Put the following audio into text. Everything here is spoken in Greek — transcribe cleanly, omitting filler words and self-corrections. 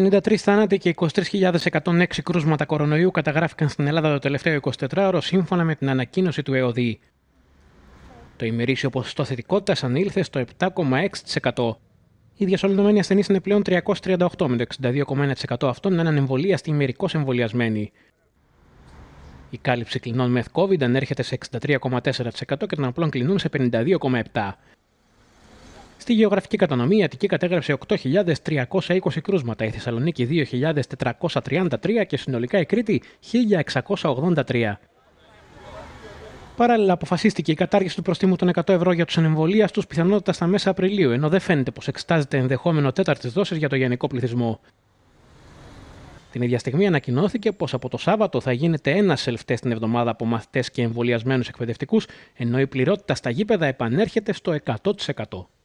53 θάνατοι και 23.106 κρούσματα κορονοϊού καταγράφηκαν στην Ελλάδα το τελευταίο 24ωρο, σύμφωνα με την ανακοίνωση του ΕΟΔΥ. Το ημερήσιο ποσοστό θετικότητας ανήλθε στο 7,6%. Οι διασωληνωμένοι ασθενείς είναι πλέον 338, με το 62,1% αυτών να είναι ανεμβολίαστοι ή μερικώς εμβολιασμένοι. Η κάλυψη κλινών με COVID ανέρχεται σε 63,4% και των απλών κλινών σε 52,7%. Στη γεωγραφική κατανομή, η Αττική κατέγραψε 8.320 κρούσματα, η Θεσσαλονίκη 2.433 και συνολικά η Κρήτη 1.683. Παράλληλα, αποφασίστηκε η κατάργηση του προστίμου των 100 € για τους ανεμβολίαστους πιθανότητα στα μέσα Απριλίου, ενώ δεν φαίνεται πως εξετάζεται ενδεχόμενο τέταρτης δόσης για το γενικό πληθυσμό. Την ίδια στιγμή ανακοινώθηκε πως από το Σάββατο θα γίνεται ένα self-test την εβδομάδα από μαθητές και εμβολιασμένους εκπαιδευτικούς, ενώ η πληρότητα στα γήπεδα επανέρχεται στο 100%.